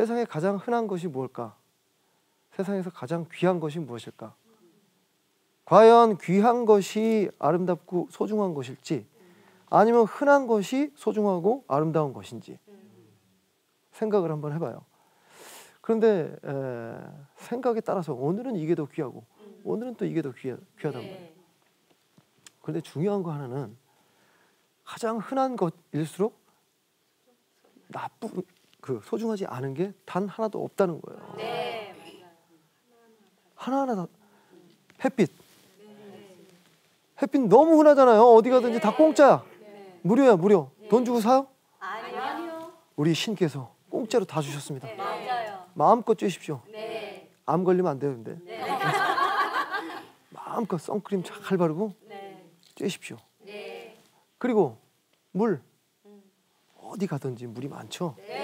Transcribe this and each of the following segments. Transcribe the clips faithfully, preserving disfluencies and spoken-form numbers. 세상에 가장 흔한 것이 무엇일까? 세상에서 가장 귀한 것이 무엇일까? 과연 귀한 것이 아름답고 소중한 것일지, 아니면 흔한 것이 소중하고 아름다운 것인지 생각을 한번 해봐요. 그런데 에, 생각에 따라서 오늘은 이게 더 귀하고 오늘은 또 이게 더 귀하, 귀하단 말이에요. 그런데 중요한 거 하나는, 가장 흔한 것일수록 나쁜, 그 소중하지 않은 게 단 하나도 없다는 거예요. 네. 하나하나 다 햇빛. 햇빛 너무 흔하잖아요. 어디 가든지 네. 다 공짜야. 네. 무료야, 무료. 네. 돈 주고 사요? 아니요. 우리 신께서 공짜로 다 주셨습니다. 네. 맞아요. 마음껏 쬐십시오. 네. 암 걸리면 안 되는데. 네. 마음껏 선크림 잘 바르고 네. 쬐십시오. 네. 그리고 물. 어디 가든지 물이 많죠. 네.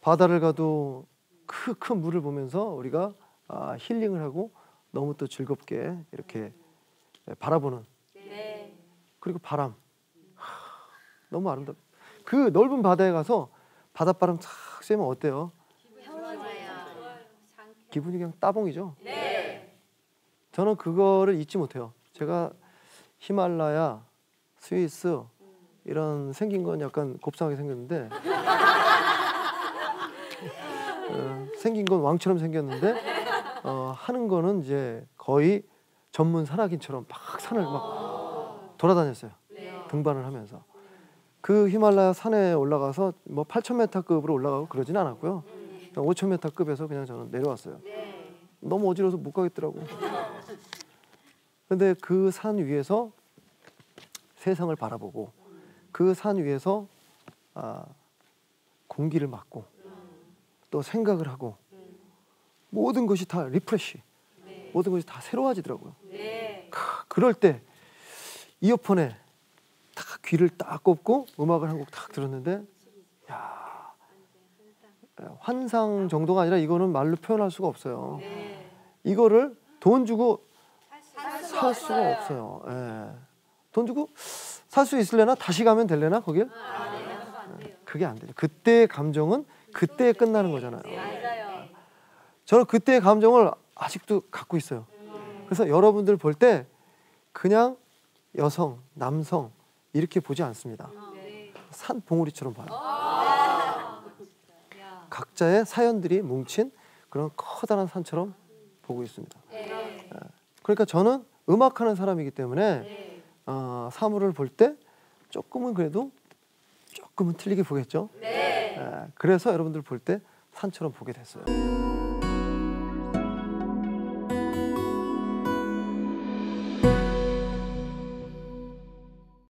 바다를 가도 큰, 큰 물을 보면서 우리가 아, 힐링을 하고 너무 또 즐겁게 이렇게 바라보는. 네. 그리고 바람. 하, 너무 아름답. 그 넓은 바다에 가서 바닷바람 싹 쐬면 어때요? 기분이 그냥 따봉이죠. 네. 저는 그거를 잊지 못해요. 제가 히말라야, 스위스 이런 생긴 건 약간 곱상하게 생겼는데 어, 생긴 건 왕처럼 생겼는데 어, 하는 거는 이제 거의 전문 산악인처럼 막 산을 막 돌아다녔어요. 네. 등반을 하면서. 그 히말라야 산에 올라가서 뭐 팔천 미터급으로 올라가고 그러진 않았고요. 오천 미터급에서 그냥 저는 내려왔어요. 너무 어지러워서 못 가겠더라고. 근데 그 산 위에서 세상을 바라보고, 그 산 위에서 아, 공기를 맡고, 또 생각을 하고, 모든 것이 다 리프레쉬. 모든 것이 다 새로워지더라고요. 네. 크, 그럴 때 이어폰에 딱 귀를 딱 꼽고 음악을 한 곡 딱 들었는데, 야, 환상 정도가 아니라 이거는 말로 표현할 수가 없어요. 네. 이거를 돈 주고 살 수가, 살 수가 없어요. 예. 돈 주고 살 수 있을래나? 다시 가면 될래나? 거길? 아, 네. 그게 안 돼요. 그때의 감정은 그때에 끝나는 거잖아요. 네. 저는 그때의 감정을 아직도 갖고 있어요. 그래서 여러분들 볼 때 그냥 여성, 남성 이렇게 보지 않습니다. 산 봉우리처럼 봐요. 각자의 사연들이 뭉친 그런 커다란 산처럼 보고 있습니다. 그러니까 저는 음악하는 사람이기 때문에 어, 사물을 볼 때 조금은 그래도 조금은 틀리게 보겠죠. 그래서 여러분들 볼 때 산처럼 보게 됐어요.